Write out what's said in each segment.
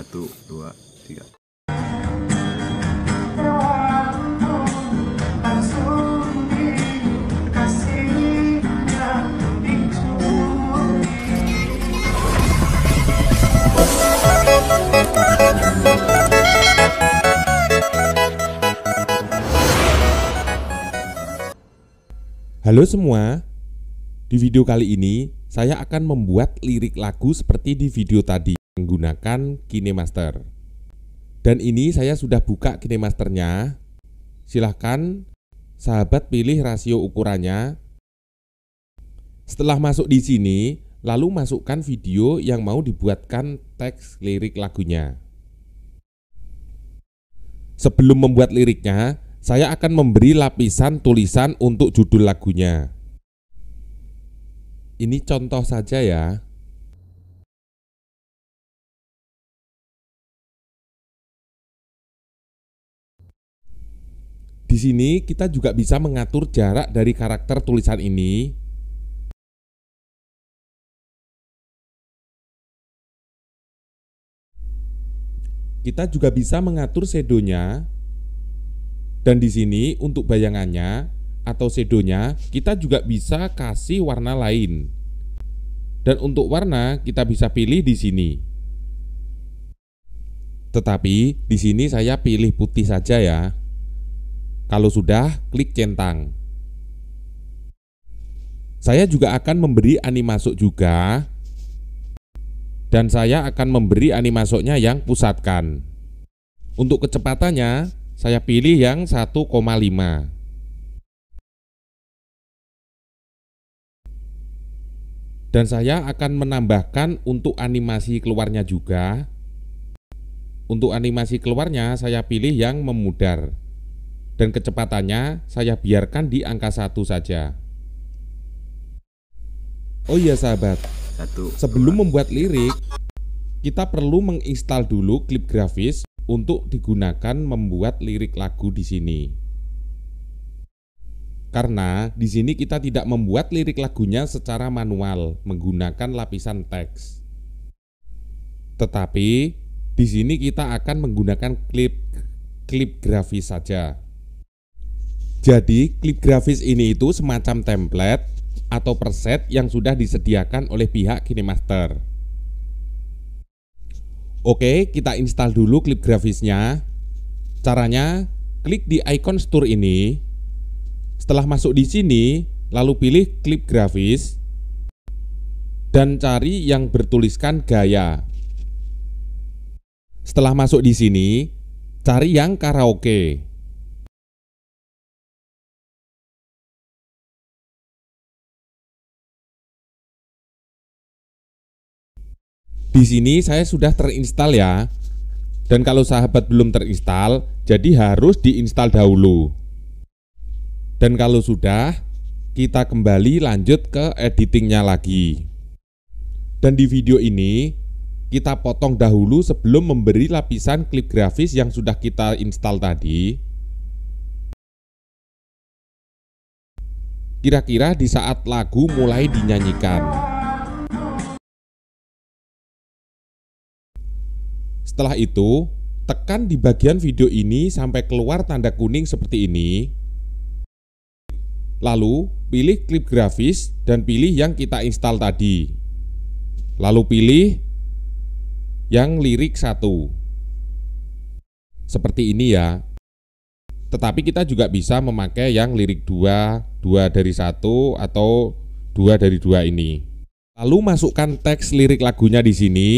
1, 2, 3. Halo semua, di video kali ini saya akan membuat lirik lagu seperti di video tadi menggunakan Kinemaster. Dan ini saya sudah buka Kinemasternya. Silahkan sahabat pilih rasio ukurannya. Setelah masuk di sini, lalu masukkan video yang mau dibuatkan teks lirik lagunya. Sebelum membuat liriknya, saya akan memberi lapisan tulisan untuk judul lagunya. Ini contoh saja ya. Di sini kita juga bisa mengatur jarak dari karakter tulisan ini. Kita juga bisa mengatur shadow-nya. Dan di sini untuk bayangannya atau shadow-nya kita juga bisa kasih warna lain. Dan untuk warna kita bisa pilih di sini. Tetapi di sini saya pilih putih saja ya. Kalau sudah, klik centang. Saya juga akan memberi animasuk juga. Dan saya akan memberi animasuknya yang pusatkan. Untuk kecepatannya, saya pilih yang 1,5. Dan saya akan menambahkan untuk animasi keluarnya juga. Untuk animasi keluarnya saya pilih yang memudar. Dan kecepatannya saya biarkan di angka 1 saja. Oh iya sahabat, sebelum membuat lirik, kita perlu menginstal dulu klip grafis untuk digunakan membuat lirik lagu di sini. Karena di sini kita tidak membuat lirik lagunya secara manual menggunakan lapisan teks. Tetapi di sini kita akan menggunakan klip grafis saja. Jadi klip grafis ini itu semacam template atau preset yang sudah disediakan oleh pihak Kinemaster. Oke, kita install dulu klip grafisnya. Caranya, klik di icon store ini. Setelah masuk di sini, lalu pilih klip grafis dan cari yang bertuliskan gaya. Setelah masuk di sini, cari yang karaoke. Di sini saya sudah terinstall ya. Dan kalau sahabat belum terinstall, jadi harus diinstal dahulu. Dan kalau sudah, kita kembali lanjut ke editingnya lagi. Dan di video ini, kita potong dahulu sebelum memberi lapisan klip grafis yang sudah kita install tadi. Kira-kira di saat lagu mulai dinyanyikan. Setelah itu, tekan di bagian video ini sampai keluar tanda kuning seperti ini. Lalu, pilih klip grafis dan pilih yang kita install tadi. Lalu pilih yang lirik 1. Seperti ini ya. Tetapi kita juga bisa memakai yang lirik 2, 2 dari 1, atau 2 dari 2 ini. Lalu masukkan teks lirik lagunya di sini.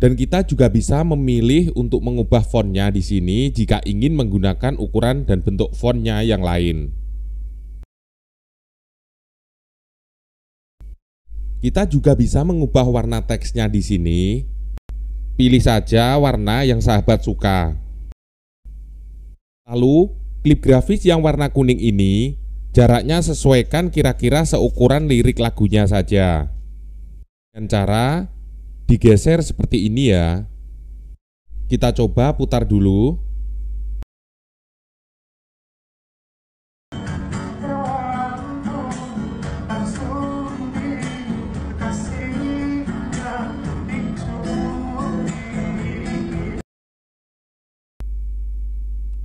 Dan kita juga bisa memilih untuk mengubah fontnya di sini jika ingin menggunakan ukuran dan bentuk fontnya yang lain. Kita juga bisa mengubah warna teksnya di sini. Pilih saja warna yang sahabat suka. Lalu, klip grafis yang warna kuning ini jaraknya sesuaikan kira-kira seukuran lirik lagunya saja. Dengan cara digeser seperti ini ya. Kita coba putar dulu.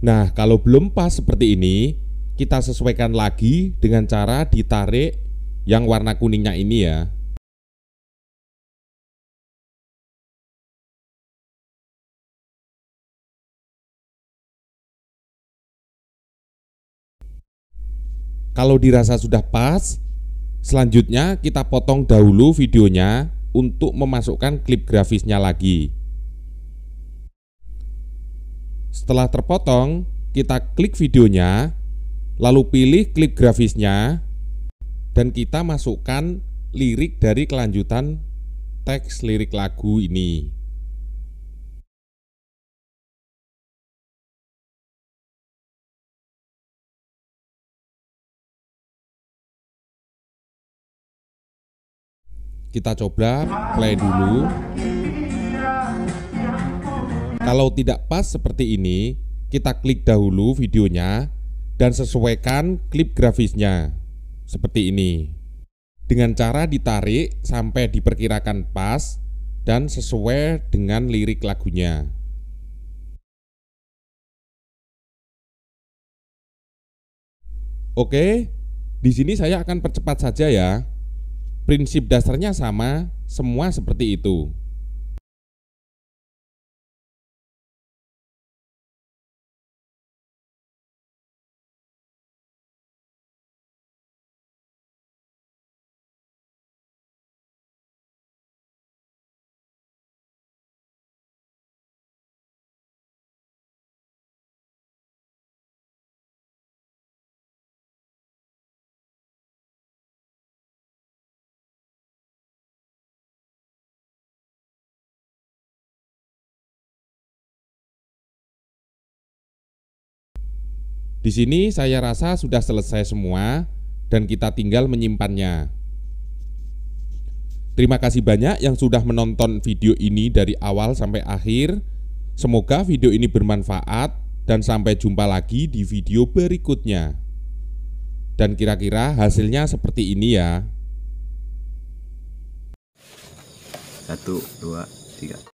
Nah, kalau belum pas seperti ini, kita sesuaikan lagi dengan cara ditarik yang warna kuningnya ini ya. Kalau dirasa sudah pas, selanjutnya kita potong dahulu videonya untuk memasukkan klip grafisnya lagi. Setelah terpotong, kita klik videonya, lalu pilih klip grafisnya, dan kita masukkan lirik dari kelanjutan teks lirik lagu ini. Kita coba play dulu. Kalau tidak pas seperti ini, kita klik dahulu videonya dan sesuaikan klip grafisnya seperti ini, dengan cara ditarik sampai diperkirakan pas dan sesuai dengan lirik lagunya. Oke, di sini saya akan percepat saja ya. Prinsip dasarnya sama, semua seperti itu. Di sini saya rasa sudah selesai semua dan kita tinggal menyimpannya. Terima kasih banyak yang sudah menonton video ini dari awal sampai akhir. Semoga video ini bermanfaat dan sampai jumpa lagi di video berikutnya. Dan kira-kira hasilnya seperti ini ya. 1, 2, 3.